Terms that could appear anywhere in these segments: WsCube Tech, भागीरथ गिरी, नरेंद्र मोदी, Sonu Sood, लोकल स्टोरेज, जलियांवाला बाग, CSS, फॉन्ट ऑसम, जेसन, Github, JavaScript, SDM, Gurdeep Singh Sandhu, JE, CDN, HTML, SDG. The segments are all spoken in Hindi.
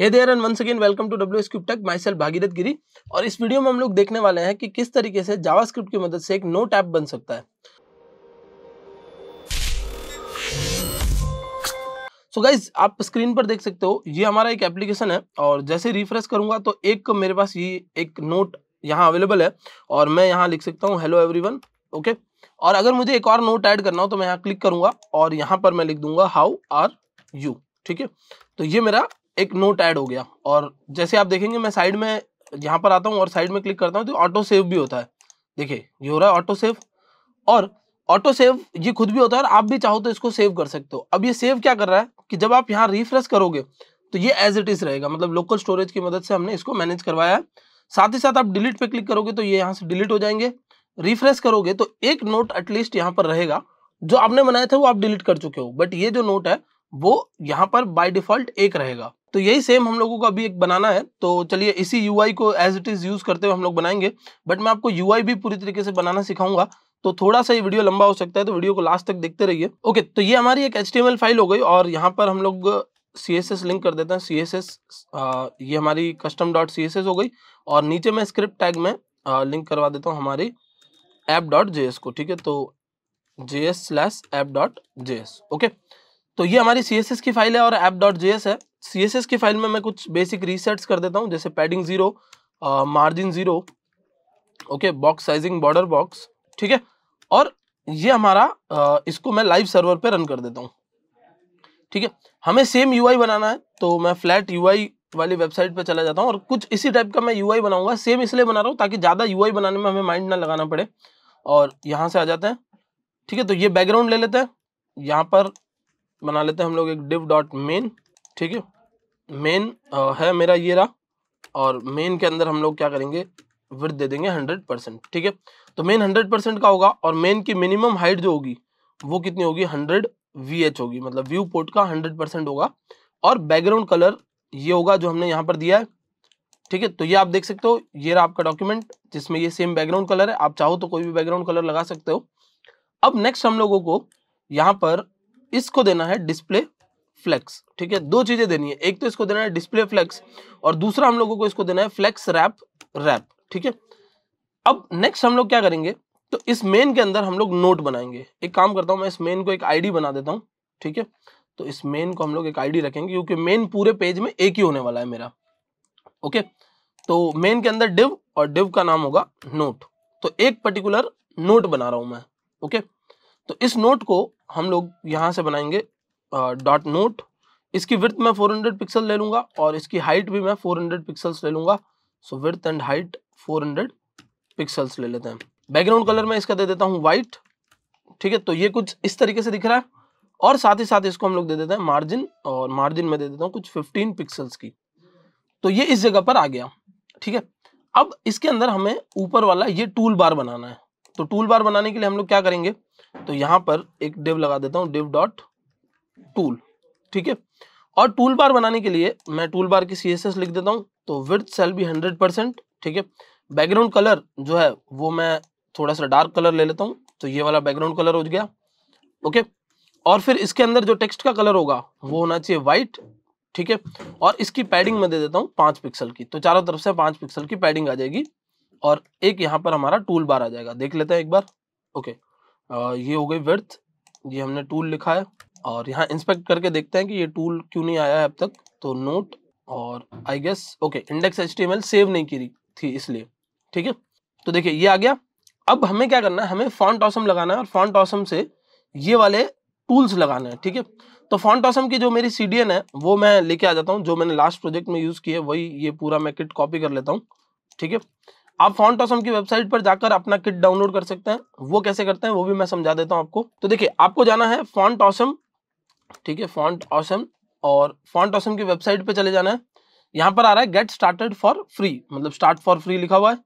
Hey there and once again welcome to WsCube Tech, myself भागीरथ गिरी। और इस वीडियो में हम लोग देखने वाले हैं कि किस तरीके से जावास्क्रिप्ट की मदद से एक नोट ऐप बन सकता है। So guys, आप स्क्रीन पर देख सकते हो ये हमारा एक एप्लीकेशन है और जैसे रिफ्रेश करूंगा तो एक मेरे पास ये एक नोट यहाँ अवेलेबल है और मैं यहाँ लिख सकता हूँ हेलो एवरीवन, ओके। और अगर मुझे एक और नोट ऐड करना हो तो मैं यहाँ क्लिक करूंगा और यहाँ पर मैं लिख दूंगा हाउ आर यू, ठीक है। तो ये मेरा एक नोट ऐड हो गया और जैसे आप देखेंगे मैं साइड में यहाँ पर आता हूँ और साइड में क्लिक करता हूँ तो ऑटो सेव भी होता है। देखिए ये हो रहा है ऑटो सेव और ऑटो सेव ये खुद भी होता है और आप भी चाहो तो इसको सेव कर सकते हो। अब ये सेव क्या कर रहा है कि जब आप यहाँ रिफ्रेश करोगे तो ये एज इट इज रहेगा, मतलब लोकल स्टोरेज की मदद से हमने इसको मैनेज करवाया है। साथ ही साथ आप डिलीट पे क्लिक करोगे तो ये यहाँ से डिलीट हो जाएंगे, रिफ्रेश करोगे तो एक नोट एटलीस्ट यहाँ पर रहेगा जो आपने बनाया था वो आप डिलीट कर चुके हो, बट ये जो नोट है वो यहाँ पर बाय डिफॉल्ट एक रहेगा। तो यही सेम हम लोगों को अभी एक बनाना है, तो चलिए इसी यूआई को एज इट इज यूज करते हुए हम लोग बनाएंगे, बट मैं आपको यूआई भी पूरी तरीके से बनाना सिखाऊंगा। तो थोड़ा सा ये वीडियो लंबा हो सकता है तो वीडियो को लास्ट तक देखते रहिए, ओके। तो ये हमारी एक HTML फाइल हो गई और यहाँ पर हम लोग CSS लिंक कर देते हैं। CSS ये हमारी custom.css हो गई और नीचे मैं स्क्रिप्ट टैग में लिंक करवा देता हूँ हमारी app.js को, ठीक है। तो js/app.js, ओके। तो ये हमारी CSS की फाइल है और app.js है। CSS की फाइल में मैं कुछ बेसिक रीसेट्स कर देता हूँ, जैसे padding 0, margin 0, okay, box sizing, border box, ठीक है। और ये हमारा इसको मैं लाइव सर्वर पे रन कर देता हूँ, ठीक है। हमें सेम UI बनाना है तो मैं फ्लैट UI वाली वेबसाइट पे चला जाता हूँ और कुछ इसी टाइप का मैं UI बनाऊंगा। सेम इसलिए बना रहा हूँ ताकि ज़्यादा UI बनाने में हमें माइंड ना लगाना पड़े। और यहाँ से आ जाते हैं, ठीक है। तो ये बैकग्राउंड ले लेते हैं, यहाँ पर बना लेते हैं हम लोग एक div.main, ठीक है। मेन है मेरा ये रहा और मेन के अंदर हम लोग क्या करेंगे, विड्थ दे देंगे 100%, ठीक है। तो मेन 100% का होगा और मेन की मिनिमम हाइट जो होगी वो कितनी होगी, 100 VH होगी, मतलब व्यू पोर्ट का 100% होगा। और बैकग्राउंड कलर ये होगा जो हमने यहाँ पर दिया है, ठीक है। तो ये आप देख सकते हो ये रहा आपका डॉक्यूमेंट जिसमें ये सेम बैकग्राउंड कलर है, आप चाहो तो कोई भी बैकग्राउंड कलर लगा सकते हो। अब नेक्स्ट हम लोगों को यहाँ पर इसको देना है डिस्प्ले फ्लेक्स, ठीक है। दो चीजें देनी है, एक तो इसको देना है डिस्प्ले फ्लेक्स और दूसरा हम लोगों को इसको देना है फ्लेक्स रैप, ठीक है। अब नेक्स्ट हम लोग क्या करेंगे तो इस मेन के अंदर हम लोग नोट बनाएंगे। एक काम करता हूँ मैं इस मेन को एक आईडी बना देता हूँ, ठीक है। तो इस मेन को हम लोग एक आईडी रखेंगे क्योंकि मेन पूरे पेज में एक ही होने वाला है मेरा, ओके। तो मेन के अंदर डिव और डिव का नाम होगा नोट, तो एक पर्टिकुलर नोट बना रहा हूँ मैं, ओके। तो इस नोट को हम लोग यहाँ से बनाएंगे डॉट नोट। इसकी विड्थ मैं 400 पिक्सल ले लूँगा और इसकी हाइट भी मैं 400 पिक्सल्स ले लूँगा। So width and height 400 pixels ले लेते हैं। बैकग्राउंड कलर मैं इसका दे देता हूँ वाइट, ठीक है। तो ये कुछ इस तरीके से दिख रहा है और साथ ही साथ इसको हम लोग दे देते हैं मार्जिन और मार्जिन में दे देता हूँ कुछ 15 पिक्सल्स की। तो ये इस जगह पर आ गया, ठीक है। अब इसके अंदर हमें ऊपर वाला ये टूल बार बनाना है, तो टूल बार बनाने के लिए हम लोग क्या करेंगे तो यहाँ पर एक डिव लगा देता हूँ, डिव डॉट टूल, ठीक है। और टूल बार बनाने के लिए मैं टूल बार की CSS लिख देता हूँ, तो विड्थ सेल भी 100%, ठीक है। बैकग्राउंड कलर जो है वो मैं थोड़ा सा डार्क कलर ले लेता हूँ, तो ये वाला बैकग्राउंड कलर हो गया, ओके। और फिर इसके अंदर जो टेक्स्ट का कलर होगा वो होना चाहिए वाइट, ठीक है। और इसकी पैडिंग मैं दे देता हूँ 5 पिक्सल की, तो चारों तरफ से 5 पिक्सल की पैडिंग आ जाएगी और एक यहाँ पर हमारा टूल बार आ जाएगा। देख लेते हैं एक बार, ओके। ये हो गई विड्थ, ये हमने टूल लिखा है और यहाँ इंस्पेक्ट करके देखते हैं कि ये टूल क्यों नहीं आया है अब तक। तो नोट और I guess okay index HTML save नहीं की थी इसलिए, ठीक है। तो देखिए ये आ गया। अब हमें क्या करना है, हमें फॉन्ट ऑसम लगाना है और फॉन्ट ऑसम से ये वाले टूल्स लगाना है, ठीक है। तो फॉन्ट ऑसम की जो मेरी CDN है वो मैं लेके आ जाता हूँ, जो मैंने लास्ट प्रोजेक्ट में यूज़ की है वही ये पूरा मैं किट कॉपी कर लेता हूँ, ठीक है। आप फॉन्ट ऑसम की वेबसाइट पर जाकर अपना किट डाउनलोड कर सकते हैं, वो कैसे करते हैं वो भी मैं समझा देता हूँ आपको। तो देखिए आपको जाना है फॉन्ट ऑसम, ठीक है, फॉन्ट ऑसम और फॉन्ट ऑसम की वेबसाइट पे चले जाना है। यहाँ पर आ रहा है गेट स्टार्टेड फॉर फ्री, मतलब स्टार्ट फॉर फ्री लिखा हुआ है।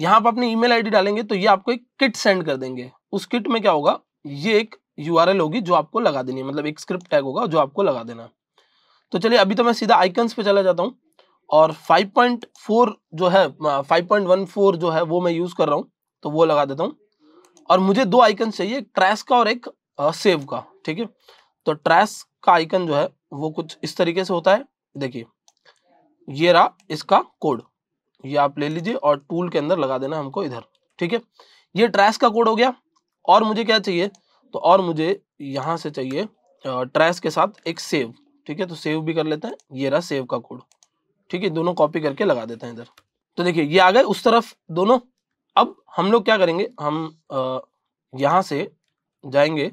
यहाँ पर अपनी email ID डालेंगे तो ये आपको एक किट सेंड कर देंगे। उस किट में क्या होगा, ये एक URL होगी जो आपको लगा देनी है, मतलब एक स्क्रिप्ट टैग होगा जो आपको लगा देना है। तो चलिए अभी तो मैं सीधा आइकन्स पे चला जाता हूँ और 5.4 जो है 5.14 जो है वो मैं यूज़ कर रहा हूँ तो वो लगा देता हूँ। और मुझे 2 आइकन चाहिए, एक ट्रैश का और एक सेव का, ठीक है। तो ट्रैश का आइकन जो है वो कुछ इस तरीके से होता है, देखिए ये रहा इसका कोड, ये आप ले लीजिए और टूल के अंदर लगा देना हमको इधर, ठीक है। ये ट्रैश का कोड हो गया। और मुझे क्या चाहिए, तो और मुझे यहाँ से चाहिए ट्रैश के साथ एक सेव, ठीक है। तो सेव भी कर लेते हैं, ये रहा सेव का कोड, ठीक है। दोनों कॉपी करके लगा देते हैं इधर। तो देखिए ये आ गए उस तरफ दोनों। अब हम लोग क्या करेंगे, हम यहाँ से जाएंगे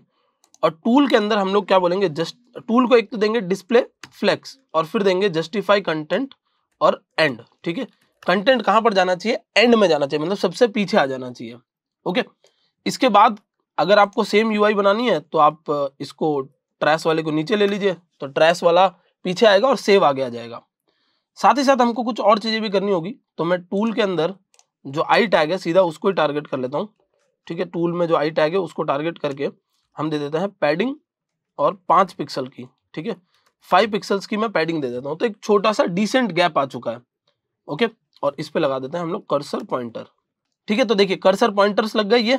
और टूल के अंदर हम लोग क्या बोलेंगे, जस्ट टूल को एक तो देंगे डिस्प्ले फ्लेक्स और फिर देंगे जस्टिफाई कंटेंट और एंड, ठीक है। कंटेंट कहाँ पर जाना चाहिए, एंड में जाना चाहिए, मतलब सबसे पीछे आ जाना चाहिए, ओके। इसके बाद अगर आपको सेम यूआई बनानी है तो आप इसको ट्रैश वाले को नीचे ले लीजिए, तो ट्रैश वाला पीछे आएगा और सेव आगे आ जाएगा। साथ ही साथ हमको कुछ और चीज़ें भी करनी होगी, तो मैं टूल के अंदर जो आई टैग है सीधा उसको ही टारगेट कर लेता हूँ, ठीक है। टूल में जो आई टैग है उसको टारगेट करके हम दे देते हैं पैडिंग और 5 पिक्सल की, ठीक है। 5 पिक्सल्स की मैं पैडिंग दे देता हूँ, तो एक छोटा सा डिसेंट गैप आ चुका है, ओके। और इस पे लगा देते हैं हम लोग कर्सर पॉइंटर, ठीक है। तो देखिए कर्सर पॉइंटर्स लग गए ये,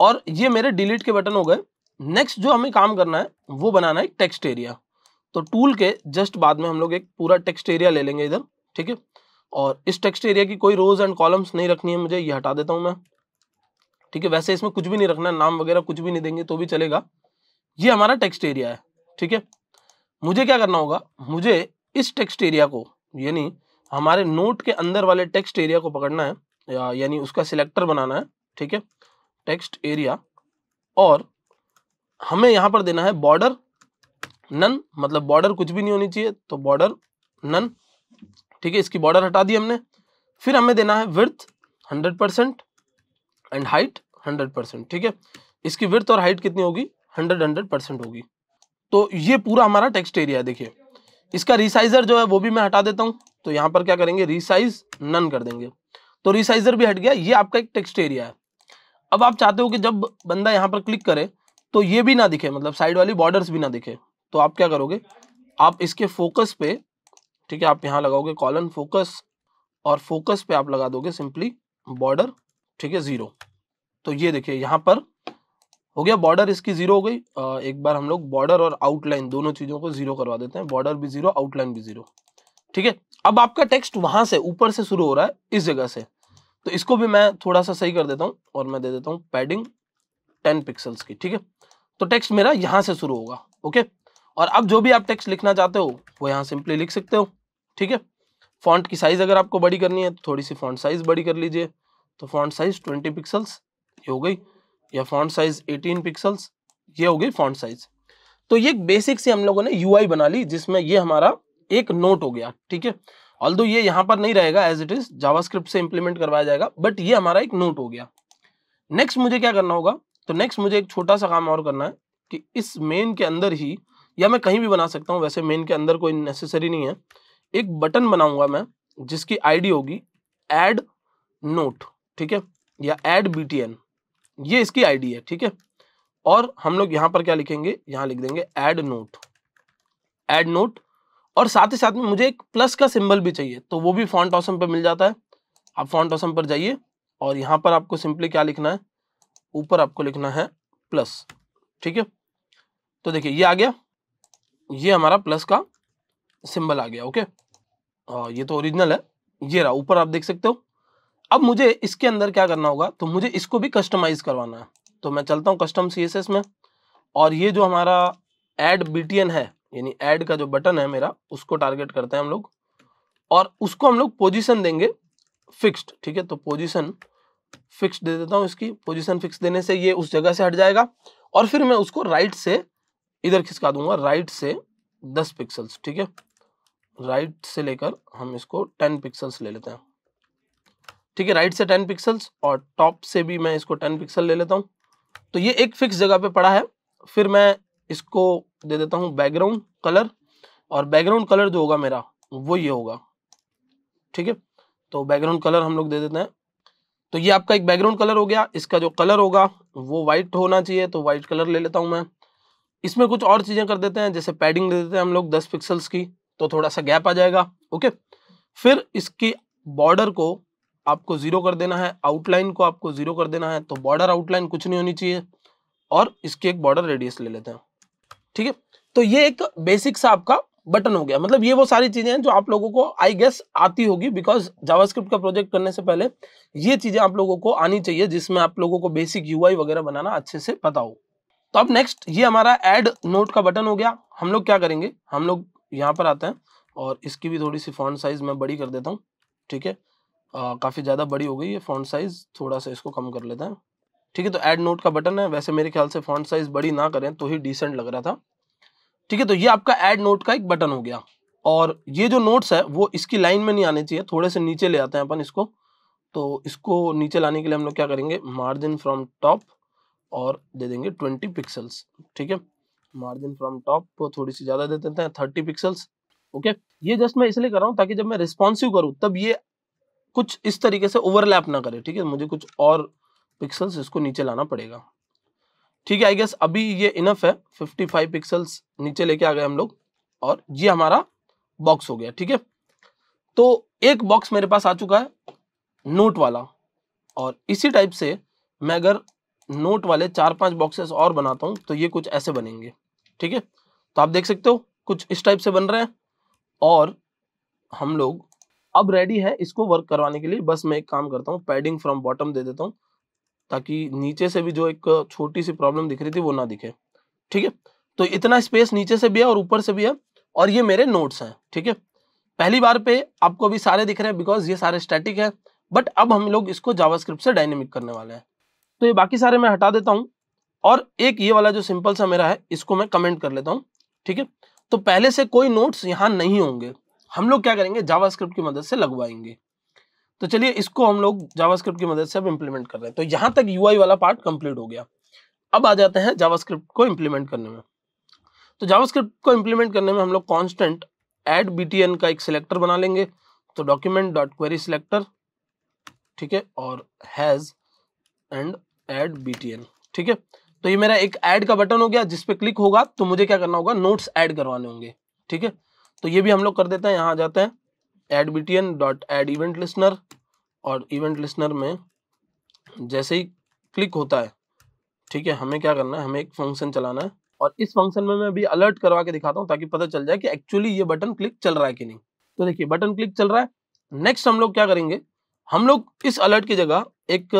और ये मेरे डिलीट के बटन हो गए। नेक्स्ट जो हमें काम करना है वो बनाना है टेक्स्ट एरिया, तो टूल के जस्ट बाद में हम लोग एक पूरा टेक्स्ट एरिया ले लेंगे इधर, ठीक है। और इस टेक्स्ट एरिया की कोई रोज एंड कॉलम्स नहीं रखनी है मुझे, ये हटा देता हूँ मैं, ठीक है। वैसे इसमें कुछ भी नहीं रखना, नाम वगैरह कुछ भी नहीं देंगे तो भी चलेगा। ये हमारा टेक्स्ट एरिया है, ठीक है। मुझे क्या करना होगा, मुझे इस टेक्स्ट एरिया को यानी हमारे नोट के अंदर वाले टेक्स्ट एरिया को पकड़ना है, यानी उसका सिलेक्टर बनाना है, ठीक है। टेक्स्ट एरिया, और हमें यहाँ पर देना है बॉर्डर नन, मतलब बॉर्डर कुछ भी नहीं होनी चाहिए, तो बॉर्डर नन, ठीक है। इसकी बॉर्डर हटा दी हमने। फिर हमें देना है विड्थ 100% एंड हाइट 100%, ठीक है। इसकी विड्थ और हाइट कितनी होगी, 100% होगी। तो ये पूरा हमारा टेक्स्ट एरिया है। देखिए इसका रिसाइजर जो है वो भी मैं हटा देता हूँ, तो यहाँ पर क्या करेंगे, रिसाइज नन कर देंगे, तो रिसाइजर भी हट गया। ये आपका एक टेक्स्ट एरिया है। अब आप चाहते हो कि जब बंदा यहाँ पर क्लिक करे तो ये भी ना दिखे, मतलब साइड वाली बॉर्डर्स भी ना दिखे, तो आप क्या करोगे, आप इसके फोकस पे, ठीक है, आप यहाँ लगाओगे कॉलन फोकस और फोकस पे आप लगा दोगे सिंपली बॉर्डर, ठीक है, 0। तो ये देखिए यहाँ पर हो गया, बॉर्डर इसकी 0 हो गई। एक बार हम लोग बॉर्डर और आउटलाइन दोनों चीज़ों को 0 करवा देते हैं, बॉर्डर भी 0 आउटलाइन भी 0, ठीक है। अब आपका टेक्स्ट वहाँ से ऊपर से शुरू हो रहा है, इस जगह से, तो इसको भी मैं थोड़ा सा सही कर देता हूँ और मैं दे देता हूँ पैडिंग 10 पिक्सल्स की, ठीक है। तो टेक्स्ट मेरा यहाँ से शुरू होगा, ओके। और अब जो भी आप टेक्स्ट लिखना चाहते हो वो यहाँ सिंपली लिख सकते हो, ठीक है। फॉन्ट की साइज़ अगर आपको बड़ी करनी है तो थोड़ी सी फॉन्ट साइज़ बड़ी कर लीजिए, तो फॉन्ट साइज़ 20 पिक्सल्स ये हो गई, या फॉन्ट साइज़ 18 पिक्सल्स ये हो गई फॉन्ट साइज़। तो ये बेसिक से हम लोगों ने यूआई बना ली जिसमें ये हमारा एक नोट हो गया, ठीक है। ऑल्दो ये यहाँ पर नहीं रहेगा एज इट इज़, जावास्क्रिप्ट से इम्प्लीमेंट करवाया जाएगा, बट ये हमारा एक नोट हो गया। नेक्स्ट मुझे क्या करना होगा, तो नेक्स्ट मुझे एक छोटा सा काम और करना है कि इस मेन के अंदर ही, या मैं कहीं भी बना सकता हूँ, वैसे मेन के अंदर कोई नेसेसरी नहीं है, एक बटन बनाऊंगा मैं जिसकी आईडी होगी ऐड नोट, ठीक है, या ऐड बीटीएन, ये इसकी आईडी है, ठीक है। और हम लोग यहाँ पर क्या लिखेंगे, यहाँ लिख देंगे ऐड नोट, ऐड नोट। और साथ ही साथ में मुझे एक प्लस का सिंबल भी चाहिए, तो वो भी फॉन्ट ऑसम पर मिल जाता है। आप फॉन्ट ऑसम पर जाइए और यहाँ पर आपको सिंपली क्या लिखना है, ऊपर आपको लिखना है प्लस, ठीक है। तो देखिए ये आ गया, ये हमारा प्लस का सिंबल आ गया, ओके। ये तो ओरिजिनल है, ये रहा ऊपर आप देख सकते हो। अब मुझे इसके अंदर क्या करना होगा, तो मुझे इसको भी कस्टमाइज करवाना है, तो मैं चलता हूँ कस्टम सीएसएस में, और ये जो हमारा ऐड बीटीएन है यानी ऐड का जो बटन है मेरा, उसको टारगेट करते हैं हम लोग, और उसको हम लोग पोजीशन देंगे फिक्स्ड, ठीक है। तो पोजीशन फिक्स्ड दे देता हूँ इसकी, पोजीशन फिक्स देने से ये उस जगह से हट जाएगा। और फिर मैं उसको राइट से इधर खिसका दूंगा, राइट से 10 पिक्सल्स, ठीक है। राइट से लेकर हम इसको 10 पिक्सल्स ले लेते हैं, ठीक है, राइट से 10 पिक्सल्स, और टॉप से भी मैं इसको 10 पिक्सल ले लेता हूँ। तो ये एक फिक्स जगह पे पड़ा है। फिर मैं इसको दे देता हूँ बैकग्राउंड कलर, और बैकग्राउंड कलर जो होगा मेरा वो ये होगा, ठीक है। तो बैकग्राउंड कलर हम लोग दे देते हैं, तो ये आपका एक बैकग्राउंड कलर हो गया। इसका जो कलर होगा वो वाइट होना चाहिए, तो वाइट कलर ले लेता हूँ मैं। इसमें कुछ और चीज़ें कर देते हैं, जैसे पैडिंग दे देते हैं हम लोग 10 पिक्सल्स की, तो थोड़ा सा गैप आ जाएगा, ओके। फिर इसकी बॉर्डर को आपको 0 कर देना है, आउटलाइन को आपको 0 कर देना है, तो बॉर्डर आउटलाइन कुछ नहीं होनी चाहिए, और इसकी एक बॉर्डर रेडियस ले लेते हैं, ठीक है। तो ये एक बेसिक सा आपका बटन हो गया। मतलब ये वो सारी चीजें हैं जो आप लोगों को आई गेस आती होगी, बिकॉज जावास्क्रिप्ट का प्रोजेक्ट करने से पहले ये चीजें आप लोगों को आनी चाहिए जिसमें आप लोगों को बेसिक यूआई वगैरह बनाना अच्छे से पता हो। तो अब नेक्स्ट ये हमारा ऐड नोट का बटन हो गया। हम लोग क्या करेंगे, हम लोग यहाँ पर आते हैं और इसकी भी थोड़ी सी फॉन्ट साइज मैं बड़ी कर देता हूँ। ठीक है, काफ़ी ज़्यादा बड़ी हो गई है फॉन्ट साइज, थोड़ा सा इसको कम कर लेते हैं। ठीक है, तो ऐड नोट का बटन है। वैसे मेरे ख्याल से फॉन्ट साइज बड़ी ना करें तो ही डिसेंट लग रहा था। ठीक है, तो ये आपका ऐड नोट का एक बटन हो गया। और ये जो नोट्स है वो इसकी लाइन में नहीं आने चाहिए, थोड़े से नीचे ले आते हैं अपन इसको। तो इसको नीचे लाने के लिए हम लोग क्या करेंगे, मार्जिन फ्रॉम टॉप और दे देंगे 20 पिक्सल्स। ठीक है, मार्जिन फ्रॉम टॉप थोड़ी सी ज़्यादा दे देते हैं, 30 पिक्सल्स। ओके, ये जस्ट मैं इसलिए कर रहा हूँ ताकि जब मैं रिस्पॉन्सिव करूँ तब ये कुछ इस तरीके से ओवरलैप ना करे। ठीक है, मुझे कुछ और पिक्सल्स इसको नीचे लाना पड़ेगा। ठीक है, आई गेस अभी ये इनफ है। 55 पिक्सल्स नीचे लेके आ गए हम लोग और ये हमारा बॉक्स हो गया। ठीक है, तो एक बॉक्स मेरे पास आ चुका है नोट वाला। और इसी टाइप से मैं अगर नोट वाले 4-5 बॉक्सेस और बनाता हूँ तो ये कुछ ऐसे बनेंगे। ठीक है, तो आप देख सकते हो कुछ इस टाइप से बन रहे हैं। और हम लोग अब रेडी है इसको वर्क करवाने के लिए। बस मैं एक काम करता हूँ, पैडिंग फ्रॉम बॉटम दे देता हूँ ताकि नीचे से भी जो एक छोटी सी प्रॉब्लम दिख रही थी वो ना दिखे। ठीक है, तो इतना स्पेस नीचे से भी है और ऊपर से भी है। और ये मेरे नोट्स हैं। ठीक है, पहली बार पे आपको अभी सारे दिख रहे हैं बिकॉज ये सारे स्टैटिक है, बट अब हम लोग इसको जावास्क्रिप्ट से डायनेमिक करने वाले हैं। तो ये बाकी सारे मैं हटा देता हूँ और एक ये वाला जो सिंपल सा मेरा है इसको मैं कमेंट कर लेता हूँ। ठीक है, तो पहले से कोई नोट्स यहाँ नहीं होंगे, हम लोग क्या करेंगे जावास्क्रिप्ट की मदद से लगवाएंगे। तो चलिए इसको हम लोग जावास्क्रिप्ट की मदद से अब इम्प्लीमेंट कर रहे हैं। तो यहाँ तक यूआई वाला पार्ट कंप्लीट हो गया। अब आ जाते हैं जावास्क्रिप्ट को इम्प्लीमेंट करने में। तो जावास्क्रिप्ट को इम्प्लीमेंट करने में हम लोग कांस्टेंट ऐड बीटीएन का एक सिलेक्टर बना लेंगे। तो डॉक्यूमेंट डॉट क्वेरी सिलेक्टर, ठीक है, और हैज एंड ऐड बीटीएन। ठीक है, तो ये मेरा एक ऐड का बटन हो गया जिस पे क्लिक होगा तो मुझे क्या करना होगा, नोट्स ऐड करवाने होंगे। ठीक है, तो ये भी हम लोग कर देते हैं। यहाँ आ जाते हैं add BTN dot add event listener और इवेंट लिस्नर में जैसे ही क्लिक होता है, ठीक है, हमें क्या करना है, हमें एक फंक्शन चलाना है। और इस फंक्शन में मैं अभी अलर्ट करवा के दिखाता हूँ ताकि पता चल जाए कि एक्चुअली ये बटन क्लिक चल रहा है कि नहीं। तो देखिए बटन क्लिक चल रहा है। नेक्स्ट हम लोग क्या करेंगे, हम लोग इस अलर्ट की जगह एक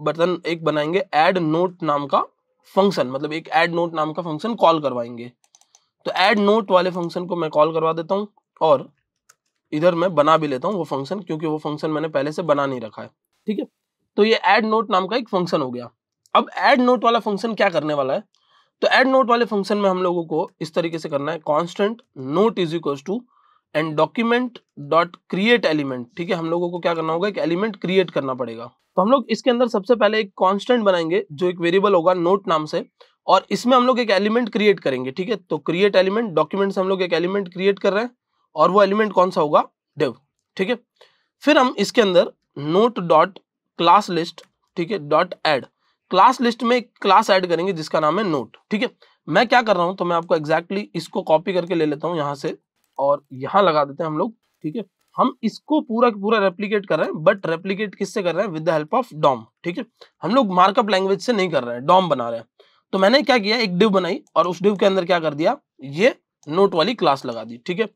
बटन एक बनाएंगे ऐड नोट नाम का फंक्शन, मतलब एक ऐड नोट नाम का फंक्शन कॉल करवाएंगे। तो ऐड नोट वाले फंक्शन को मैं कॉल करवा देता हूँ और इधर मैं बना भी लेता हूँ वो फंक्शन, क्योंकि वो फंक्शन मैंने पहले से बना नहीं रखा है। ठीक है, तो ये ऐड नोट नाम का एक फंक्शन हो गया। अब ऐड नोट वाला फंक्शन क्या करने वाला है, तो ऐड नोट वाले फंक्शन में हम लोगों को इस तरीके से करना है, constant note is equal to and document dot create element. ठीक है, हम लोगों को क्या करना होगा, एक एलिमेंट क्रिएट करना पड़ेगा। तो हम लोग इसके अंदर सबसे पहले एक कॉन्स्टेंट बनाएंगे जो एक वेरिएबल होगा नोट नाम से, और इसमें हम लोग एक एलिमेंट क्रिएट करेंगे। ठीक है, तो क्रिएट एलिमेंट डॉक्यूमेंट से हम लोग एक एलिमेंट क्रिएट कर रहे हैं और वो एलिमेंट कौन सा होगा, डिव। ठीक है, फिर हम इसके अंदर नोट डॉट क्लास लिस्ट, ठीक है, डॉट ऐड क्लास लिस्ट में एक क्लास ऐड करेंगे जिसका नाम है नोट। ठीक है, मैं क्या कर रहा हूँ, तो मैं आपको एग्जैक्टली इसको कॉपी करके ले लेता हूँ यहाँ से और यहाँ लगा देते हैं हम लोग। ठीक है, हम इसको पूरा पूरा रेप्लिकेट कर रहे हैं, बट रेप्लिकेट किससे कर रहे हैं, with the help of DOM. ठीक है, हम लोग मार्कअप लैंग्वेज से नहीं कर रहे हैं, डॉम बना रहे हैं। तो मैंने क्या किया, एक डिव बनाई और उस डिव के अंदर क्या कर दिया, ये नोट वाली क्लास लगा दी। ठीक है,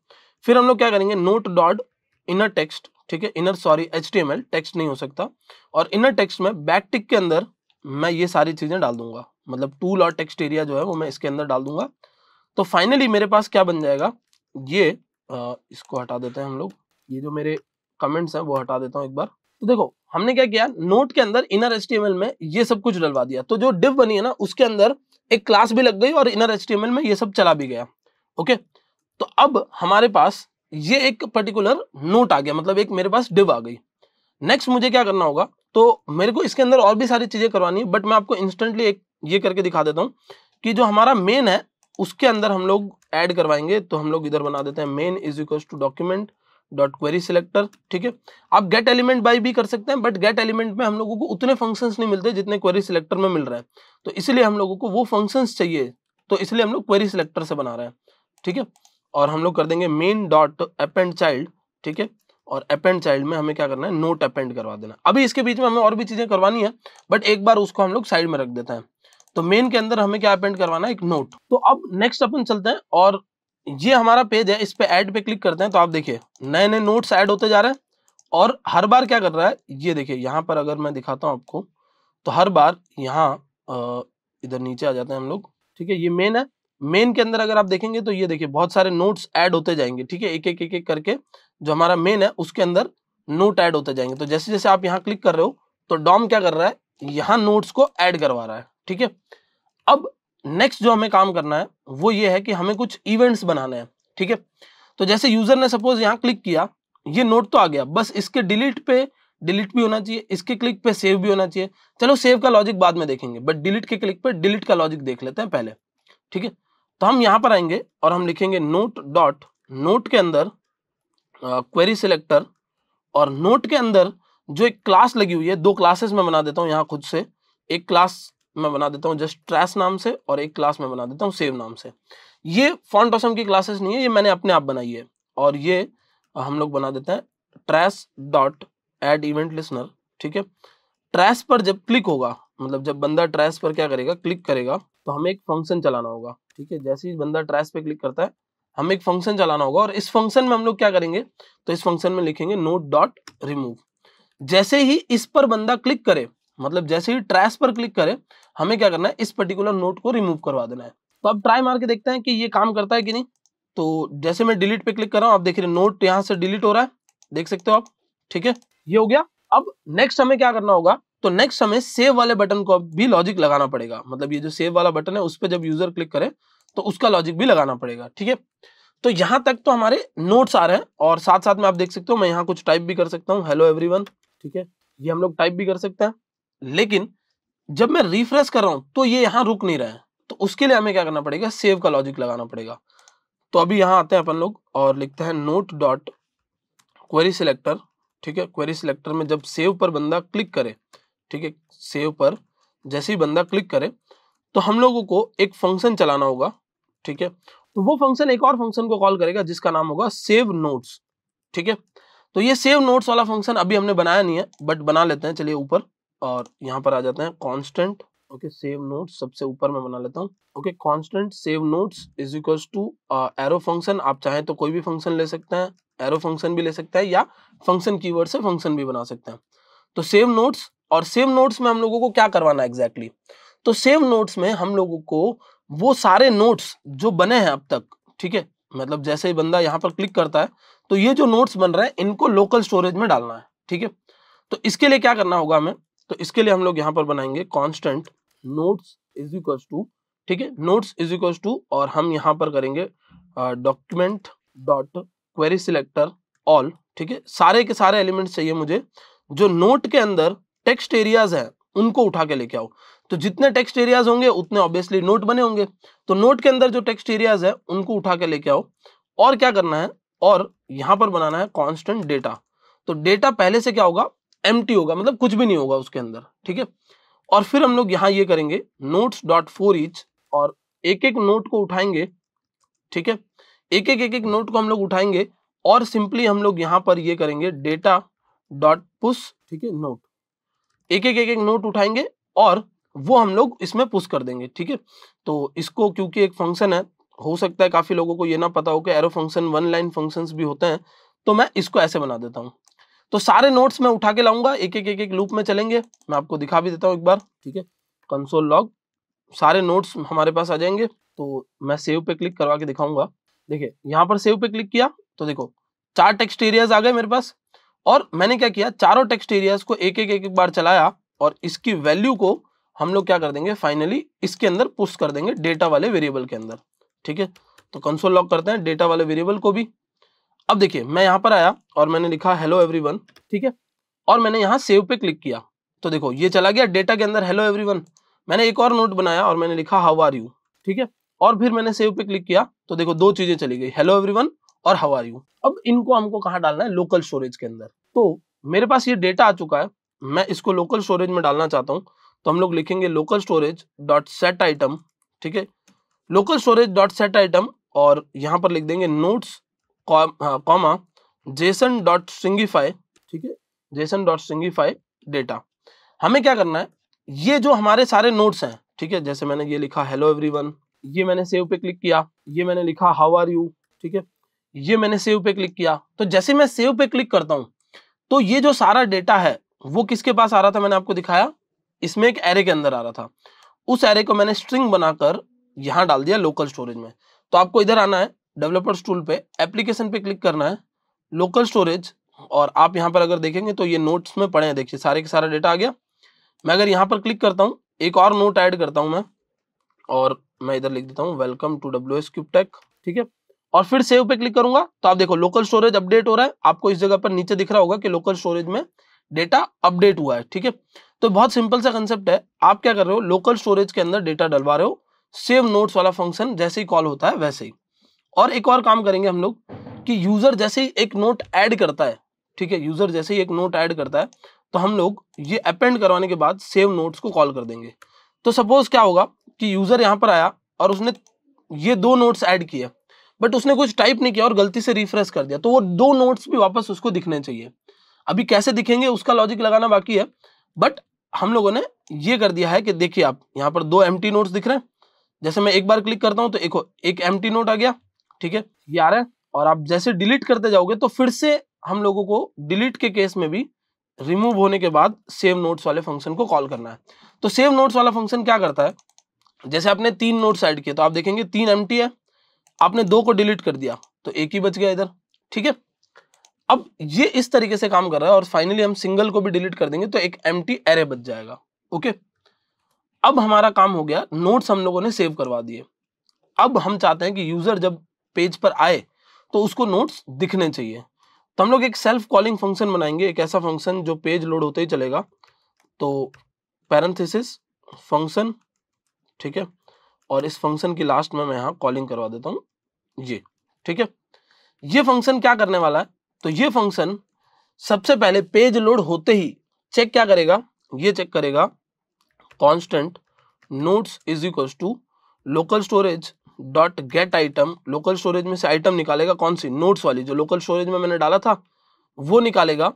फिर हम लोग क्या करेंगे, नोट डॉट इनर टेक्स्ट, ठीक है, इनर सॉरी HTML टेक्स्ट नहीं हो सकता, और इनर टेक्स्ट में बैक टिक के अंदर मैं ये सारी चीजें डाल दूंगा, मतलब टूल और टेक्स्ट एरिया जो है वो मैं इसके अंदर डाल दूंगा। तो फाइनली मेरे पास क्या बन जाएगा, ये इसको हटा देते हैं हम लोग, ये जो मेरे कमेंट्स हैं वो हटा देता हूँ एक बार। तो देखो हमने क्या किया, नोट के अंदर इनर HTML में ये सब कुछ डलवा दिया। तो जो डिव बनी है ना उसके अंदर एक क्लास भी लग गई और इनर HTML में ये सब चला भी गया। ओके, तो अब हमारे पास ये एक पर्टिकुलर नोट आ गया, मतलब एक मेरे पास डिव आ गई। नेक्स्ट मुझे क्या करना होगा, तो मेरे को इसके अंदर और भी सारी चीजें करवानी है, बट मैं आपको इंस्टेंटली एक ये करके दिखा देता हूँ कि जो हमारा मेन है उसके अंदर हम लोग ऐड करवाएंगे। तो हम लोग इधर बना देते हैं main is equal to document dot query selector. ठीक है, आप गेट एलिमेंट बाय भी कर सकते हैं, बट गेट एलिमेंट में हम लोगों को उतने फंक्शंस नहीं मिलते जितने क्वेरी सिलेक्टर में मिल रहे हैं, तो इसलिए हम लोगों को वो फंक्शंस चाहिए, तो इसलिए हम लोग क्वेरी सिलेक्टर से बना रहे हैं। ठीक है, और हम लोग कर देंगे मेन डॉट अपेंड चाइल्ड। ठीक है, और अपेंड चाइल्ड में हमें क्या करना है, नोट अपेंड करवा देना। अभी इसके बीच में हमें और भी चीजें करवानी है, बट एक बार उसको हम लोग साइड में रख देते हैं। तो मेन के अंदर हमें क्या अपेंड करवाना है, एक नोट। तो अब नेक्स्ट अपन चलते हैं और ये हमारा पेज है, इस पे ऐड पे क्लिक करते हैं तो आप देखिए नए नए नोट्स ऐड होते जा रहे हैं और हर बार क्या कर रहा है ये देखिए यहाँ पर अगर मैं दिखाता हूँ आपको तो हर बार यहाँ इधर नीचे आ जाते हैं हम लोग, ठीक है। ये मेन है, मेन के अंदर अगर आप देखेंगे तो ये देखिए बहुत सारे नोट्स ऐड होते जाएंगे, ठीक है। एक एक करके जो हमारा मेन है उसके अंदर नोट ऐड होते जाएंगे। तो जैसे जैसे आप यहाँ क्लिक कर रहे हो तो डॉम क्या कर रहा है यहाँ नोट्स को ऐड करवा रहा है, ठीक है। अब नेक्स्ट जो हमें काम करना है वो ये है कि हमें कुछ इवेंट्स बनाने हैं, ठीक है। तो जैसे यूजर ने सपोज यहाँ क्लिक किया, ये नोट तो आ गया, बस इसके डिलीट भी होना चाहिए, इसके क्लिक पे सेव भी होना चाहिए। चलो सेव का लॉजिक बाद में देखेंगे, बट डिलीट के क्लिक पे डिलीट का लॉजिक देख लेते हैं पहले, ठीक है। तो हम यहाँ पर आएंगे और हम लिखेंगे नोट डॉट, नोट के अंदर क्वेरी सिलेक्टर, और नोट के अंदर जो एक क्लास लगी हुई है, दो क्लासेस में बना देता हूँ यहाँ खुद से, एक क्लास मैं बना देता हूँ जस्ट ट्रैश नाम से और एक क्लास में बना देता हूँ सेव नाम से। ये फॉन्ट ऑसम की क्लासेस नहीं है, ये मैंने अपने आप बनाई है। और ये हम लोग बना देते हैं trash dot add event listener, ठीक है। ट्रैश पर जब क्लिक होगा, मतलब जब बंदा ट्रैश पर क्या करेगा क्लिक करेगा तो हमें एक फंक्शन चलाना होगा, ठीक है। जैसे ही बंदा ट्रैश पे क्लिक करता है हमें एक फंक्शन चलाना होगा और इस फंक्शन में हम लोग क्या करेंगे तो इस फंक्शन में लिखेंगे नोट डॉट रिमूव। जैसे ही इस पर बंदा क्लिक करे, मतलब जैसे ही ट्रैश पर क्लिक करे, हमें क्या करना है इस पर्टिकुलर नोट को रिमूव करवा देना है। तो अब ट्राई मार के देखते हैं कि ये काम करता है कि नहीं। तो जैसे मैं डिलीट पे क्लिक कर रहा हूँ, आप देख रहे हैं नोट यहाँ से डिलीट हो रहा है, देख सकते हो आप, ठीक है। ये हो गया। अब नेक्स्ट हमें क्या करना होगा तो नेक्स्ट हमें सेव वाले बटन को भी लॉजिक लगाना पड़ेगा, मतलब ये जो सेव वाला बटन है उस पर जब यूजर क्लिक करे तो उसका लॉजिक भी लगाना पड़ेगा, ठीक है। तो यहाँ तक तो हमारे नोट्स आ रहे हैं और साथ साथ में आप देख सकते हो मैं यहाँ कुछ टाइप भी कर सकता हूँ, हेलो एवरीवन, ठीक है। ये हम लोग टाइप भी कर सकते हैं, लेकिन जब मैं रिफ्रेश कर रहा हूं तो ये यहाँ रुक नहीं रहा है, तो उसके लिए हमें क्या करना पड़ेगा सेव का लॉजिक लगाना पड़ेगा। तो अभी यहाँ आते हैं अपन लोग और लिखते हैं नोट डॉट क्वेरी सिलेक्टर, ठीक है। क्वेरी सिलेक्टर में जब सेव पर बंदा क्लिक करे, ठीक है, सेव पर जैसे ही बंदा क्लिक करे तो हम लोगों को एक फंक्शन चलाना होगा, ठीक है। तो वो फंक्शन एक और फंक्शन को कॉल करेगा जिसका नाम होगा सेव नोट्स, ठीक है। तो ये सेव नोट्स वाला फंक्शन अभी हमने बनाया नहीं है बट बना लेते हैं, चलिए ऊपर और यहाँ पर आ जाते हैं कांस्टेंट, ओके सेव नोट्स सबसे ऊपर मैं बना लेता हूँ, okay constant save notes is equals to arrow function. आप चाहें तो कोई भी फंक्शन ले सकते हैं, एरो फंक्शन भी ले सकते हैं या फंक्शन कीवर्ड से फंक्शन भी बना सकते हैं। तो सेव नोट्स, और सेव नोट्स में हम लोगों को क्या करवाना है एग्जैक्टली तो सेव नोट्स में हम लोगों को वो सारे नोट्स जो बने हैं अब तक, ठीक है, मतलब जैसे ही बंदा यहाँ पर क्लिक करता है तो ये जो नोट्स बन रहे हैं इनको लोकल स्टोरेज में डालना है, ठीक है। तो इसके लिए क्या करना होगा हमें, तो इसके लिए हम लोग यहाँ पर बनाएंगे constant notes is equals to, ठीक है, नोट्स इज इक्वल्स टू, और हम यहाँ पर करेंगे document dot query selector all, ठीक है। सारे के सारे एलिमेंट्स चाहिए मुझे, जो नोट के अंदर टेक्स्ट एरियाज हैं उनको उठा के लेके आओ। तो जितने टेक्स्ट एरियाज होंगे उतने ऑब्वियसली नोट बने होंगे, तो नोट के अंदर जो टेक्स्ट एरियाज है उनको उठा के लेके आओ। और क्या करना है और यहाँ पर बनाना है कांस्टेंट डेटा। तो डेटा पहले से क्या होगा एम्प्टी होगा, मतलब कुछ भी नहीं होगा उसके अंदर, ठीक है। और फिर हम लोग यहाँ ये करेंगे नोट्स डॉट फॉर ईच, और एक एक नोट को उठाएंगे, ठीक है, एक एक नोट को हम लोग उठाएंगे और सिंपली हम लोग यहाँ पर ये करेंगे डेटा डॉट पुश, ठीक है, नोट एक एक नोट उठाएंगे और वो हम लोग इसमें पुश कर देंगे, ठीक है। तो इसको क्योंकि एक फंक्शन है, हो सकता है काफी लोगों को ये ना पता हो कि arrow function one line functions भी होते हैं, तो मैं इसको ऐसे बना देता हूँ। तो सारे नोट्स मैं उठा के लाऊंगा, एक एक लूप में चलेंगे, मैं आपको दिखा भी देता हूँ एक बार, ठीक है। कंसोल लॉग सारे नोट्स हमारे पास आ जाएंगे। तो मैं सेव पे क्लिक करवा के दिखाऊंगा, देखिए यहाँ पर सेव पे क्लिक किया तो देखो चार टेक्स्ट एरियाज आ गए मेरे पास, और मैंने क्या किया चारों टेक्स्ट एरियाज को एक एक बार चलाया और इसकी वैल्यू को हम लोग क्या कर देंगे फाइनली इसके अंदर पुश कर देंगे डेटा वाले वेरिएबल के अंदर, ठीक है। तो कंसोल लॉग करते हैं डेटा वाले वेरिएबल को भी। अब देखिए मैं यहाँ पर आया और मैंने लिखा हेलो एवरीवन, ठीक है, और मैंने यहाँ सेव पे क्लिक किया तो देखो ये चला गया डेटा के अंदर हेलो एवरीवन। मैंने एक और नोट बनाया और मैंने लिखा हाउ आर यू, ठीक है, और फिर मैंने सेव पे क्लिक किया तो देखो दो चीजें चली गई हेलो एवरीवन और हाउ आर यू। अब इनको हमको कहाँ डालना है लोकल स्टोरेज के अंदर। तो मेरे पास ये डेटा आ चुका है, मैं इसको लोकल स्टोरेज में डालना चाहता हूँ, तो हम लोग लिखेंगे लोकल स्टोरेज dot set item, ठीक है, लोकल स्टोरेज dot set item, और यहाँ पर लिख देंगे notes comma जेसन dot stringify, ठीक है, जेसन डॉट स्ट्रिंगिफाई डेटा। हमें क्या करना है ये जो हमारे सारे नोट्स हैं, ठीक है, जैसे मैंने ये लिखा हेलो एवरीवन, ये मैंने सेव पे क्लिक किया, ये मैंने लिखा हाउ आर यू, ठीक है, ये मैंने सेव पे क्लिक किया। तो जैसे मैं सेव पे क्लिक करता हूं तो ये जो सारा डेटा है वो किसके पास आ रहा था, मैंने आपको दिखाया, इसमें एक एरे के अंदर आ रहा था। उस एरे को मैंने स्ट्रिंग बनाकर यहाँ डाल दिया लोकल स्टोरेज में। तो आपको इधर आना है, डेवलपर्स टूल पे एप्लीकेशन पे क्लिक करना है, लोकल स्टोरेज, और आप यहाँ पर अगर देखेंगे तो ये नोट्स में पड़े हैं, देखिए सारे के सारा डेटा आ गया। मैं अगर यहाँ पर क्लिक करता हूँ, एक और नोट ऐड करता हूँ मैं, और मैं इधर लिख देता हूँ वेलकम टू WsCube Tech, ठीक है, और फिर सेव पे क्लिक करूंगा तो आप देखो लोकल स्टोरेज अपडेट हो रहा है। आपको इस जगह पर नीचे दिख रहा होगा कि लोकल स्टोरेज में डेटा अपडेट हुआ है, ठीक है। तो बहुत सिंपल सा कंसेप्ट है, आप क्या कर रहे हो, लोकल स्टोरेज के अंदर डेटा डलवा रहे हो, सेव नोट्स वाला फंक्शन जैसे ही कॉल होता है वैसे ही। और एक और काम करेंगे हम लोग कि यूजर जैसे ही एक नोट ऐड करता है, ठीक है, यूजर जैसे ही एक नोट ऐड करता है तो हम लोग ये अपेंड करवाने के बाद सेव नोट्स को कॉल कर देंगे। तो सपोज क्या होगा कि यूजर यहाँ पर आया और उसने ये दो नोट्स ऐड किए, बट उसने कुछ टाइप नहीं किया और गलती से रिफ्रेश कर दिया, तो वो दो नोट्स भी वापस उसको दिखने चाहिए। अभी कैसे दिखेंगे उसका लॉजिक लगाना बाकी है, बट हम लोगों ने ये कर दिया है कि देखिए आप यहाँ पर दो एम्प्टी नोट्स दिख रहे हैं। जैसे मैं एक बार क्लिक करता हूँ तो एक एम्प्टी नोट आ गया, ठीक है, ये आ रहा है। और आप जैसे डिलीट करते जाओगे तो फिर से हम लोगों को डिलीट के केस में भी रिमूव होने के बाद सेव नोट्स वाले फंक्शन को कॉल करना है। तो सेव नोट्स वाला फंक्शन क्या करता है, जैसे आपने तीन नोट्स ऐड किए तो आप देखेंगे तीन एम्प्टी है, आपने दो को डिलीट कर दिया तो एक ही बच गया इधर, ठीक है। अब ये इस तरीके से काम कर रहा है, और फाइनली हम सिंगल को भी डिलीट कर देंगे तो एक एम्प्टी एरे बच जाएगा। ओके, अब हमारा काम हो गया, नोट्स हम लोगों ने सेव करवा दिए। अब हम चाहते हैं कि यूजर जब पेज पर आए तो उसको नोट्स दिखने चाहिए, तो हम लोग एक सेल्फ कॉलिंग फंक्शन बनाएंगे, एक ऐसा फंक्शन जो पेज लोड होते ही चलेगा। तो पैरेंथेसिस फंक्शन, ठीक है, और इस फंक्शन की लास्ट में मैं यहाँ कॉलिंग करवा देता हूँ, ये, ठीक है। ये फंक्शन क्या करने वाला है, तो ये फंक्शन सबसे पहले पेज लोड होते ही चेक क्या करेगा, ये चेक करेगा constant notes is equal to लोकल स्टोरेज dot get item, लोकल स्टोरेज में से आइटम निकालेगा, कौन सी, नोट्स वाली जो लोकल स्टोरेज में मैंने डाला था वो निकालेगा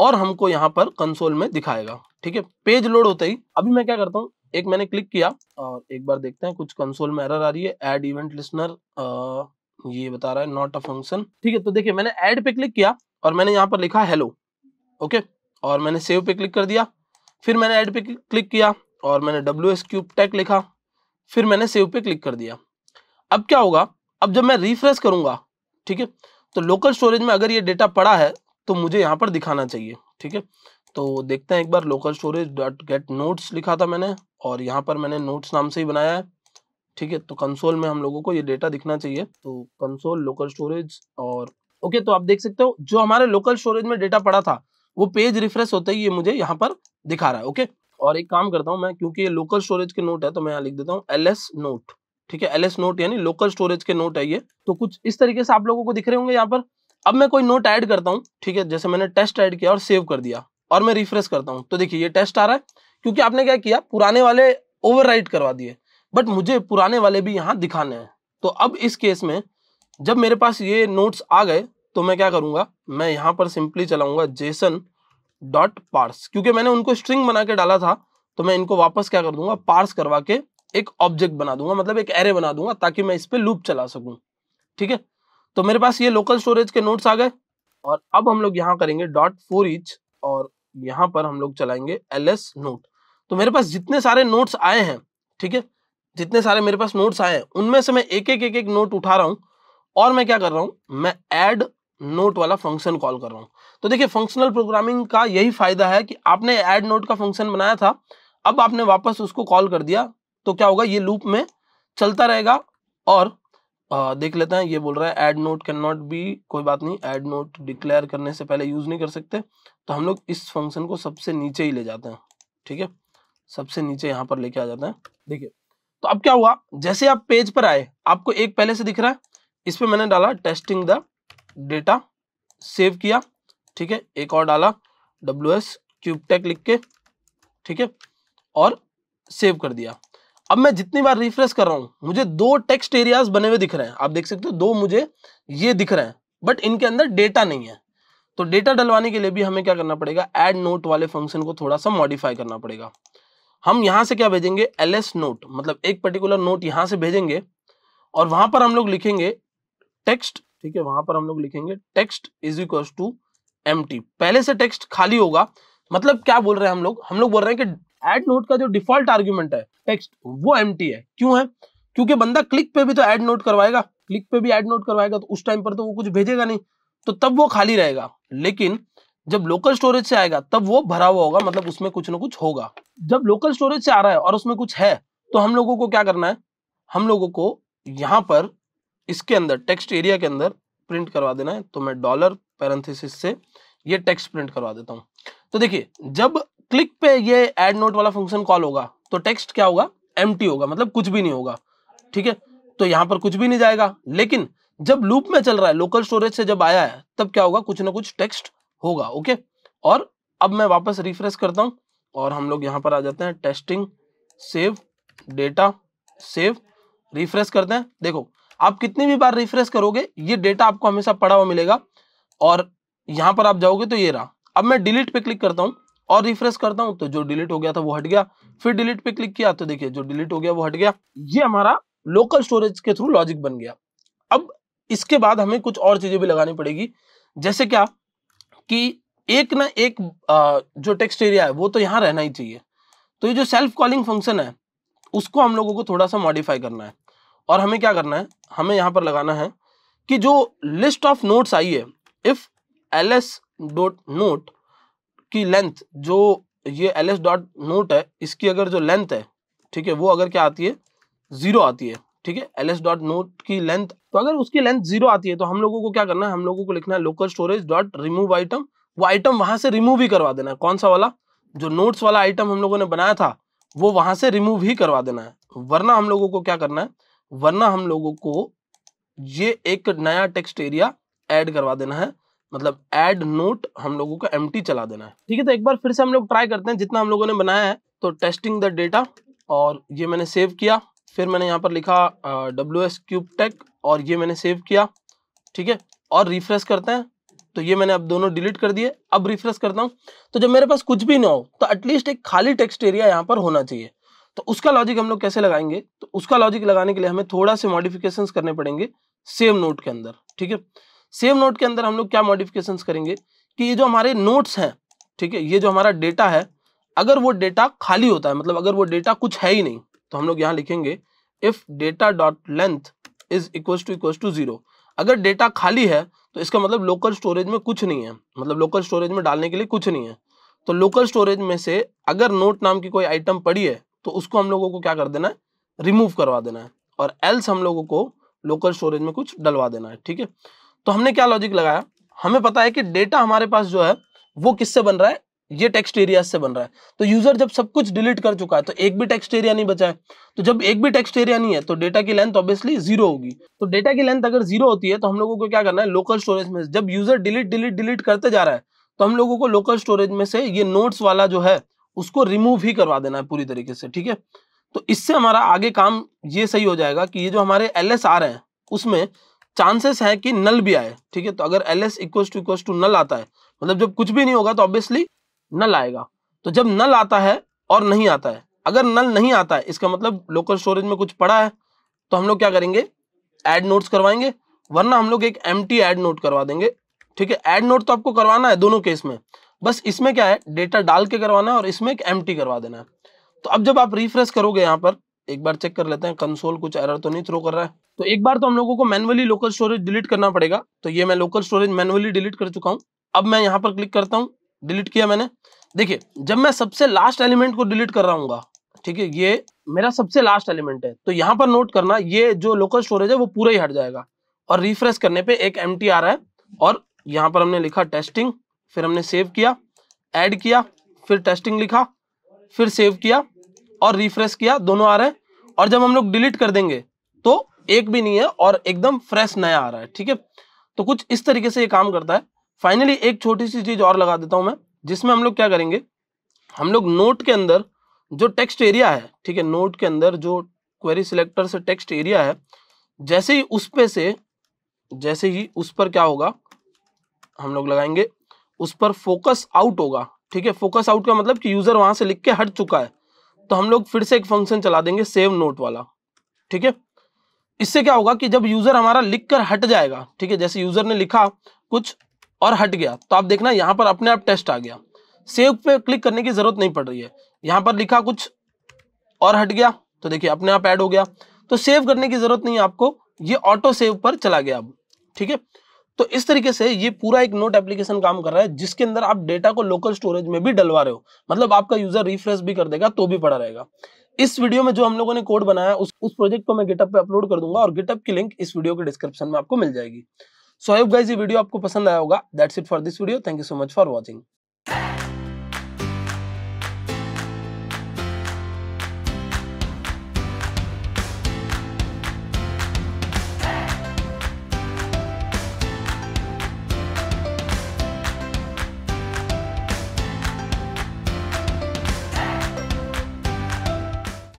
और हमको यहाँ पर कंसोल में दिखाएगा, ठीक है, पेज लोड होते ही। अभी मैं क्या करता हूँ, एक मैंने क्लिक किया और एक बार देखते हैं, कुछ कंसोल में एरर आ रही है, ऐड इवेंट लिस्नर ये बता रहा है नॉट अ फंक्शन, ठीक है। तो देखिए मैंने ऐड पे क्लिक किया और मैंने यहाँ पर लिखा हेलो, ओके, और मैंने सेव पे क्लिक कर दिया, फिर मैंने ऐड पे क्लिक किया और मैंने WsCube Tech लिखा, फिर मैंने सेव पे क्लिक कर दिया। अब क्या होगा, अब जब मैं रिफ्रेश करूंगा, ठीक है, तो लोकल स्टोरेज में अगर ये डेटा पड़ा है तो मुझे यहाँ पर दिखाना चाहिए, ठीक है। तो देखते हैं एक बार, लोकल स्टोरेज dot get notes लिखा था मैंने और यहाँ पर मैंने नोट्स नाम से ही बनाया है, ठीक है। तो कंसोल में हम लोगों को ये डेटा दिखना चाहिए, तो कंसोल लोकल स्टोरेज और ओके। तो आप देख सकते हो जो हमारे लोकल स्टोरेज में डेटा पड़ा था वो पेज रिफ्रेश होते ही ये मुझे यहाँ पर दिखा रहा है, ओके। और एक काम करता हूँ मैं, क्योंकि ये लोकल स्टोरेज के नोट है तो मैं यहाँ लिख देता हूँ LS नोट, ठीक है, LS नोट यानी लोकल स्टोरेज के नोट है ये। तो कुछ इस तरीके से आप लोगों को दिख रहे होंगे यहाँ पर। अब मैं कोई नोट ऐड करता हूँ, ठीक है, जैसे मैंने टेस्ट ऐड किया और सेव कर दिया और मैं रिफ्रेश करता हूँ तो देखिए ये टेस्ट आ रहा है, क्योंकि आपने क्या किया, पुराने वाले ओवरराइट करवा दिए, बट मुझे पुराने वाले भी यहाँ दिखाने हैं। तो अब इस केस में जब मेरे पास ये नोट्स आ गए तो मैं क्या करूँगा, मैं यहाँ पर सिंपली चलाऊँगा जेसन डॉट पार्स, क्योंकि मैंने उनको स्ट्रिंग बना के डाला था तो मैं इनको वापस क्या कर दूंगा, पार्स करवा के एक ऑब्जेक्ट बना दूंगा, मतलब एक एरे बना दूंगा, ताकि मैं इस पर लूप चला सकूँ, ठीक है। तो मेरे पास ये लोकल स्टोरेज के नोट्स आ गए और अब हम लोग यहाँ करेंगे डॉट फॉर ईच और यहाँ पर हम लोग चलाएंगे LS नोट। तो मेरे पास जितने सारे नोट्स आए हैं, ठीक है, जितने सारे मेरे पास नोट्स आए हैं उनमें से मैं एक एक नोट उठा रहा हूँ और मैं क्या कर रहा हूँ, मैं ऐड नोट वाला फंक्शन कॉल कर रहा हूँ। तो देखिए फंक्शनल प्रोग्रामिंग का यही फायदा है कि आपने ऐड नोट का फंक्शन बनाया था, अब आपने वापस उसको कॉल कर दिया तो क्या होगा, ये लूप में चलता रहेगा। और देख लेते हैं, ये बोल रहा है add note can not be, कोई बात नहीं, ऐड नोट डिक्लेयर करने से पहले यूज नहीं कर सकते, तो हम लोग इस फंक्शन को सबसे नीचे ही ले जाते हैं, ठीक है, सबसे नीचे यहाँ पर लेके आ जाते हैं। देखिए तो अब क्या हुआ, जैसे आप पेज पर आए आपको एक पहले से दिख रहा है, इस पर मैंने डाला टेस्टिंग द डेटा, सेव किया, ठीक है, एक और डाला WsCube Tech लिख के, ठीक है, और सेव कर दिया। अब मैं जितनी बार रिफ्रेश कर रहा हूँ मुझे दो टेक्स्ट एरियाज बने हुए दिख रहे हैं, आप देख सकते हो दो मुझे ये दिख रहे हैं, बट इनके अंदर डेटा नहीं है। तो डेटा डलवाने के लिए भी हमें क्या करना पड़ेगा, ऐड नोट वाले फंक्शन को थोड़ा सा मॉडिफाई करना पड़ेगा। हम यहाँ से क्या भेजेंगे, एल एस नोट, मतलब एक पर्टिकुलर नोट यहाँ से भेजेंगे और वहां पर हम लोग लिखेंगे टेक्स्ट, ठीक है, वहां पर हम लोग लिखेंगे text is equal to empty. पहले से टेक्स्ट खाली होगा, मतलब क्या बोल रहे हैं हम लोग बोल रहे हैं कि ऐड नोट का जो डिफॉल्ट आर्ग्यूमेंट है टेक्स्ट वो एम्प्टी है। क्यों है? क्योंकि बंदा क्लिक पे भी तो ऐड नोट करवाएगा, क्लिक पे भी ऐड नोट करवाएगा, तो उस टाइम पर तो वो कुछ भेजेगा नहीं, तो तब वो खाली रहेगा। लेकिन जब लोकल स्टोरेज से आएगा तब वो भरा हुआ होगा, मतलब उसमें कुछ ना कुछ होगा। जब लोकल स्टोरेज से आ रहा है और उसमें कुछ है तो हम लोगों को क्या करना है, हम लोगों को यहाँ पर इसके अंदर टेक्स्ट एरिया के अंदर प्रिंट करवा देना है। तो मैं डॉलर पैरेंथेसिस से ये टेक्स्ट प्रिंट करवा देता हूँ। तो देखिए जब क्लिक पे ये ऐड नोट वाला फंक्शन कॉल होगा तो टेक्स्ट क्या होगा, एम्प्टी होगा, मतलब कुछ भी नहीं होगा, ठीक है, तो यहाँ पर कुछ भी नहीं जाएगा। लेकिन जब लूप में चल रहा है, लोकल स्टोरेज से जब आया है, तब क्या होगा, कुछ ना कुछ टेक्स्ट होगा। ओके, और अब मैं वापस रिफ्रेश करता हूँ और हम लोग यहाँ पर आ जाते हैं, testing, save, data, save, refresh करते हैं। देखो आप कितनी भी बार रिफ्रेश करोगे ये डेटा आपको हमेशा पड़ा हुआ मिलेगा और यहाँ पर आप जाओगे तो ये रहा। अब मैं डिलीट पे क्लिक करता हूँ और रिफ्रेश करता हूँ तो जो डिलीट हो गया था वो हट गया, फिर डिलीट पे क्लिक किया तो देखिए जो डिलीट हो गया वो हट गया। ये हमारा लोकल स्टोरेज के थ्रू लॉजिक बन गया। अब इसके बाद हमें कुछ और चीजें भी लगानी पड़ेगी, जैसे क्या कि एक ना एक जो टेक्स्ट एरिया है वो तो यहाँ रहना ही चाहिए। तो ये जो सेल्फ कॉलिंग फंक्शन है उसको हम लोगों को थोड़ा सा मॉडिफाई करना है और हमें क्या करना है, हमें यहाँ पर लगाना है कि जो लिस्ट ऑफ नोट्स आई है, if L S dot note की लेंथ, जो ये एल एस डॉट नोट है इसकी अगर जो लेंथ है, ठीक है, वो अगर क्या आती है, जीरो आती है, ठीक है, एल एस डॉट नोट की लेंथ, तो अगर उसकी लेंथ जीरो आती है तो हम लोगों को क्या करना है, हम लोगों को लिखना है लोकल स्टोरेज dot remove item. वो आइटम वहां से रिमूव ही करवा देना है। कौन सा वाला, जो नोट्स वाला आइटम हम लोगों ने बनाया था वो वहां से रिमूव ही करवा देना है। वरना हम लोगों को क्या करना है, वरना हम लोगों को ये एक नया टेक्स्ट एरिया ऐड करवा देना है, मतलब ऐड नोट हम लोगों को एम्प्टी चला देना है, ठीक है। तो एक बार फिर से हम लोग ट्राई करते हैं जितना हम लोगों ने बनाया है। तो टेस्टिंग द डेटा और ये मैंने सेव किया, फिर मैंने यहाँ पर लिखा WsCube Tech और ये मैंने सेव किया, ठीक है, और रिफ्रेश करते हैं तो ये मैंने अब दोनों डिलीट कर दिए। अब रिफ्रेश करता हूँ तो जब मेरे पास कुछ भी ना हो तो एटलीस्ट एक खाली टेक्स्ट एरिया यहाँ पर होना चाहिए। तो उसका लॉजिक हम लोग कैसे लगाएंगे, तो उसका लॉजिक लगाने के लिए हमें थोड़ा से मॉडिफिकेशंस करने पड़ेंगे सेव नोट के अंदर, ठीक है। सेव नोट के अंदर हम लोग क्या मॉडिफिकेशंस करेंगे कि ये जो हमारे नोट्स हैं, ठीक है, ये जो हमारा डेटा है, अगर वो डेटा खाली होता है, मतलब अगर वो डेटा कुछ है ही नहीं, तो हम लोग यहाँ लिखेंगे if data dot length is equal to zero. अगर डेटा खाली है तो इसका मतलब लोकल स्टोरेज में कुछ नहीं है, मतलब लोकल स्टोरेज में डालने के लिए कुछ नहीं है। तो लोकल स्टोरेज में से अगर नोट नाम की कोई आइटम पड़ी है तो उसको हम लोगों को क्या कर देना है, रिमूव करवा देना है, और एल्स हम लोगों को लोकल स्टोरेज में कुछ डलवा देना है, ठीक है। तो हमने क्या लॉजिक लगाया, हमें पता है कि डेटा हमारे पास जो है वो किससे बन रहा है, ये टेक्स्ट एरिया से बन रहा है। तो यूजर जब सब कुछ डिलीट कर चुका है तो एक भी टेक्स्ट एरिया नहीं बचा है। तो जब एक भी टेक्स्ट एरिया नहीं है तो डेटा की लेंथ ऑब्वियसली जीरो होगी। तो डेटा की लेंथ अगर जीरो होती है तो हम लोगों को क्या करना है, लोकल स्टोरेज में जब यूजर डिलीट डिलीट डिलीट करते जा रहा है तो हम लोगों को लोकल स्टोरेज में से ये नोट्स वाला जो है उसको रिमूव ही करवा देना है पूरी तरीके से, ठीक है। तो इससे हमारा आगे काम ये सही हो जाएगा कि ये जो हमारे एल एस आ रहे हैं उसमें चांसेस है कि नल भी आए, ठीक है। तो अगर L S equal to null आता है, मतलब जब कुछ भी नहीं होगा तो ऑब्वियसली नल आएगा। तो जब नल आता है और नहीं आता है, अगर नल नहीं आता है इसका मतलब लोकल स्टोरेज में कुछ पड़ा है, तो हम लोग क्या करेंगे, ऐड नोट्स करवाएंगे, वरना हम लोग एक एम्प्टी ऐड नोट करवा देंगे, ठीक है। ऐड नोट तो आपको करवाना है दोनों केस में, बस इसमें क्या है, डेटा डाल के करवाना है और इसमें एक एम्प्टी करवा देना है। तो अब जब आप रिफ्रेश करोगे, यहाँ पर एक बार चेक कर लेते हैं कंसोल कुछ एरर तो नहीं थ्रो कर रहा है। तो एक बार तो हम लोगों को मैनुअली लोकल स्टोरेज डिलीट करना पड़ेगा। तो ये मैं लोकल स्टोरेज मैनुअली डिलीट कर चुका हूँ। अब मैं यहाँ पर क्लिक करता हूँ, डिलीट किया मैंने। देखिए जब मैं सबसे लास्ट एलिमेंट को डिलीट कर रहा हूँ, ठीक है, ये मेरा सबसे लास्ट एलिमेंट है, तो यहाँ पर नोट करना ये जो लोकल स्टोरेज है वो पूरा ही हट जाएगा। और रिफ्रेश करने पे एक एम्प्टी आ रहा है और यहाँ पर हमने लिखा टेस्टिंग, फिर हमने सेव किया, ऐड किया, फिर टेस्टिंग लिखा, फिर सेव किया और रिफ्रेश किया, दोनों आ रहे हैं। और जब हम लोग डिलीट कर देंगे तो एक भी नहीं है और एकदम फ्रेश नया आ रहा है, ठीक है। तो कुछ इस तरीके से ये काम करता है। फाइनली एक छोटी सी चीज और लगा देता हूं मैं, जिसमें हम लोग क्या करेंगे, हम लोग नोट के अंदर जो टेक्स्ट एरिया है, ठीक है, नोट के अंदर जो क्वेरी सिलेक्टर से टेक्स्ट एरिया है, जैसे ही उस पर क्या होगा, हम लोग लगाएंगे उस पर फोकस आउट होगा, ठीक है। फोकस आउट का मतलब कि यूजर वहां से लिख के हट चुका है। तो हम लोग फिर से एक फंक्शन चला देंगे सेव नोट वाला, ठीक है। इससे क्या होगा कि जब यूजर हमारा लिख कर हट जाएगा, ठीक है, जैसे यूजर ने लिखा कुछ और हट गया, तो आप देखना यहाँ पर अपने आप टेस्ट आ गया, सेव पे क्लिक करने की जरूरत नहीं पड़ रही है। यहाँ पर लिखा कुछ और हट गया तो देखिए अपने आप ऐड हो गया, तो सेव करने की जरूरत नहीं है आपको, ये ऑटो सेव पर चला गया अब, ठीक है। तो इस तरीके से ये पूरा एक नोट एप्लीकेशन काम कर रहा है, जिसके अंदर आप डेटा को लोकल स्टोरेज में भी डलवा रहे हो, मतलब आपका यूजर रिफ्रेश भी कर देगा तो भी पड़ा रहेगा। इस वीडियो में जो हम लोगों ने कोड बनाया उस प्रोजेक्ट को मैं गिटहब पे अपलोड कर दूंगा, और गिटहब की लिंक इस वीडियो के डिस्क्रिप्शन में आपको मिल जाएगी। सो आई होप गाइस ये वीडियो आपको पसंद आया होगा। That's it for this video, thank you so much for watching.